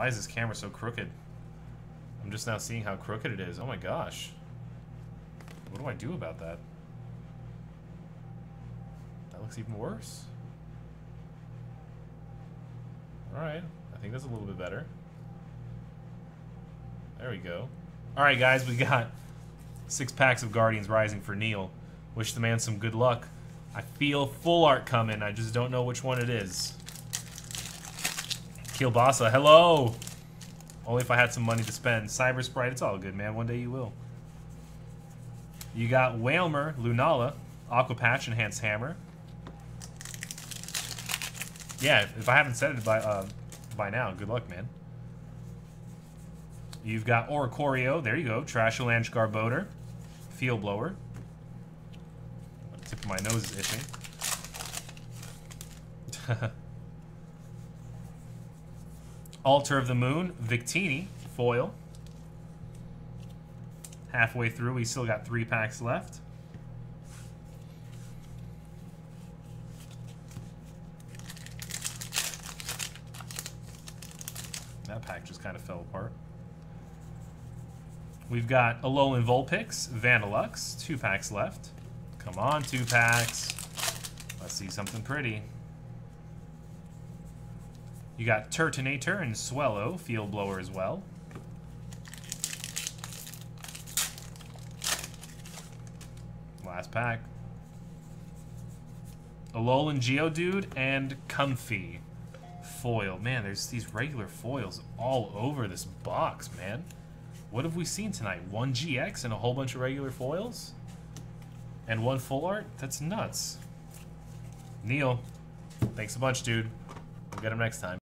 Why is this camera so crooked? I'm just now seeing how crooked it is. Oh my gosh. What do I do about that? That looks even worse. Alright, I think that's a little bit better. There we go. Alright guys, we got 6 packs of Guardians Rising for Neil. Wish the man some good luck. I feel full art coming, I just don't know which one it is. Kielbasa, hello! Only if I had some money to spend. Cyber Sprite, it's all good, man. One day you will. You got Whalmer, Lunala, Aqua Patch, Enhanced Hammer. Yeah, if I haven't said it by now, good luck, man. You've got Oricorio, there you go. Trash Alange Garboder, Field Blower. The tip of my nose is itching. Altar of the Moon, Victini, Foil. Halfway through, we still got 3 packs left. That pack just kind of fell apart. We've got Alolan Vulpix, Vandalux, 2 packs left. Come on, 2 packs. Let's see something pretty. You got Turtonator and Swellow, Field Blower as well. Last pack. Alolan Geodude and Comfy Foil. Man, there's these regular foils all over this box, man. What have we seen tonight? 1 GX and a whole bunch of regular foils? And 1 full art? That's nuts. Neil, thanks a bunch, dude. We'll get him next time.